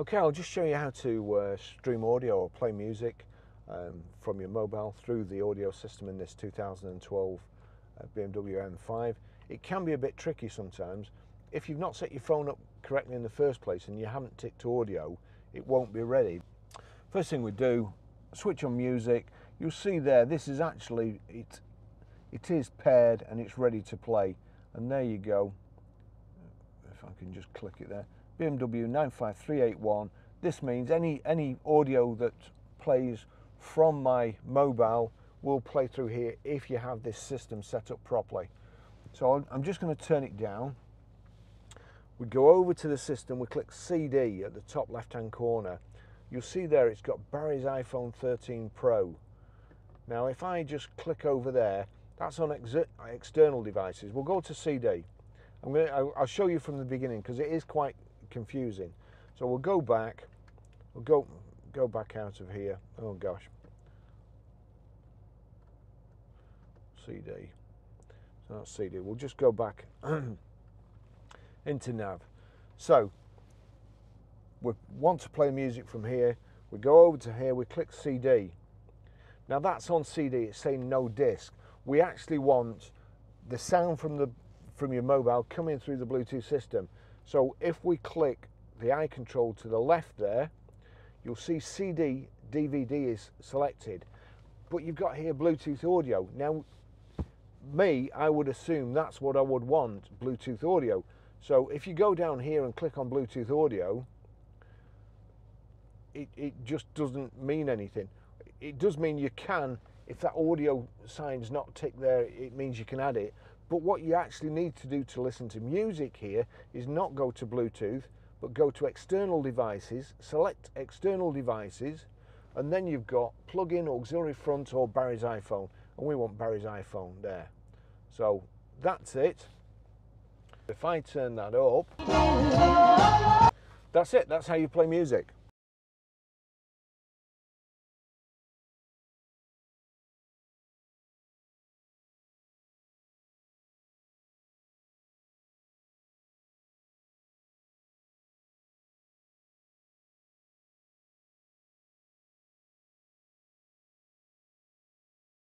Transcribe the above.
Okay, I'll just show you how to stream audio or play music from your mobile through the audio system in this 2012 BMW M5. It can be a bit tricky sometimes. If you've not set your phone up correctly in the first place and you haven't ticked audio, it won't be ready. First thing we do, switch on music. You'll see there, this is actually, it is paired and it's ready to play. And there you go. If I can just click it there. BMW 95381. This means any audio that plays from my mobile will play through here if you have this system set up properly. So I'm just going to turn it down. We go over to the system, we click CD at the top left hand corner. You'll see there it's got Barry's iPhone 13 Pro. Now if I just click over there, that's on external devices. We'll go to CD. I'll show you from the beginning because it is quite confusing. So we'll go back. We'll go back out of here. Oh gosh. CD. So that's CD. We'll just go back into nav. So we want to play music from here. We go over to here. We click CD. Now that's on CD. It's saying no disc. We actually want the sound from your mobile coming through the Bluetooth system. So if we click the eye control to the left there, you'll see CD, DVD is selected, but you've got here Bluetooth audio. Now me, I would assume that's what I would want, Bluetooth audio. So if you go down here and click on Bluetooth audio, it just doesn't mean anything. It does mean you can, if that audio sign's not ticked there, it means you can add it. But what you actually need to do to listen to music here is not go to Bluetooth, but go to external devices, select external devices, and then you've got plug-in, auxiliary front, or Barry's iPhone. And we want Barry's iPhone there. So that's it. If I turn that up, that's it. That's how you play music.